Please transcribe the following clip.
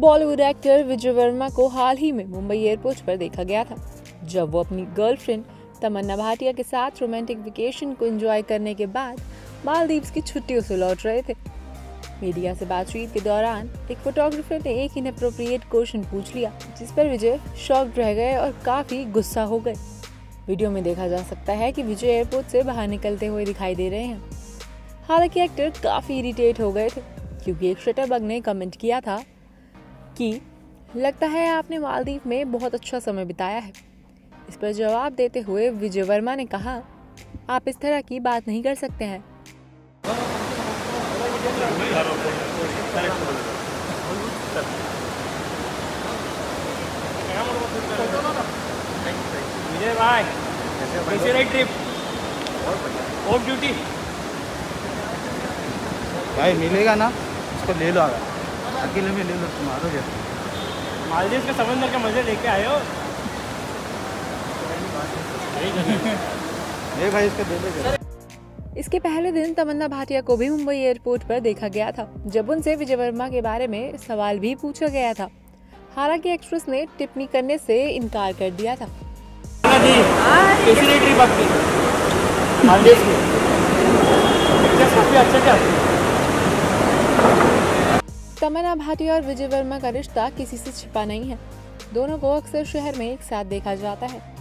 Bollywood actor विजय वर्मा को हाल ही में Mumbai airport पर देखा गया था, जब वो अपनी गर्लफ्रेंड तमन्ना भाटिया के साथ रोमांटिक वेकेशन को एंजॉय करने के बाद मालदीव्स की छुट्टियों से लौट रहे थे। मीडिया से बातचीत के दौरान एक फोटोग्राफर ने एक इनअप्रोप्रिएट क्वेश्चन पूछ लिया, जिस पर विजय शॉक्ड रह गए और काफी गुस्सा हो गए। वीडियो में देखा जा सकता है कि विजय एयरपोर्ट से बाहर निकलते हुए दिखाई दे रहे हैं। हालांकि एक्टर काफी इरिटेट हो गए थे, क्योंकि एक शटरबग ने कमेंट किया था कि लगता है आपने मालदीव में बहुत अच्छा समय बिताया है। इस पर जवाब देते हुए विजय वर्मा ने कहा, आप इस तरह की बात नहीं कर सकते हैं। विजय भाई, कैसी रही ट्रिप? ऑफ ड्यूटी भाई मिलेगा ना, उसको ले लो। आगे अकेले में ले लो, तुम्हारा जैसे मालदीव्स के समंदर के मजे लेके आए हो। नहीं भाई, इसको दे दे। इसके पहले दिन तमन्ना भाटिया को भी मुंबई एयरपोर्ट पर देखा गया था, जब उनसे विजय वर्मा के बारे में सवाल भी पूछा गया था। हालांकि एक्ट्रेस ने टिप्पणी करने से इनकार कर दिया था। तमन्ना भाटिया और विजय वर्मा का रिश्ता किसी से छिपा नहीं है, दोनों को अक्सर शहर में एक साथ देखा जाता है।